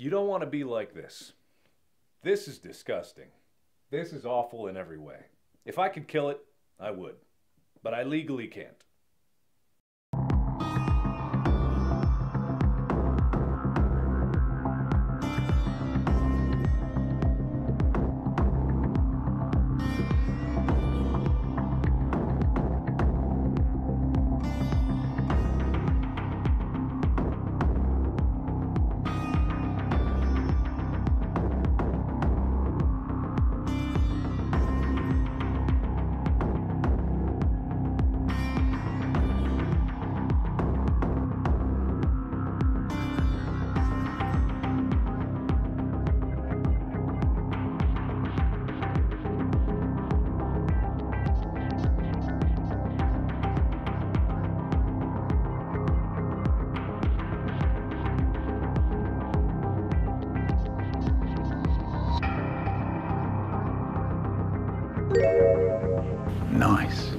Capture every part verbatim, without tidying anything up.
You don't want to be like this. This is disgusting. This is awful in every way. If I could kill it, I would. But I legally can't. Nice.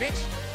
Bitch.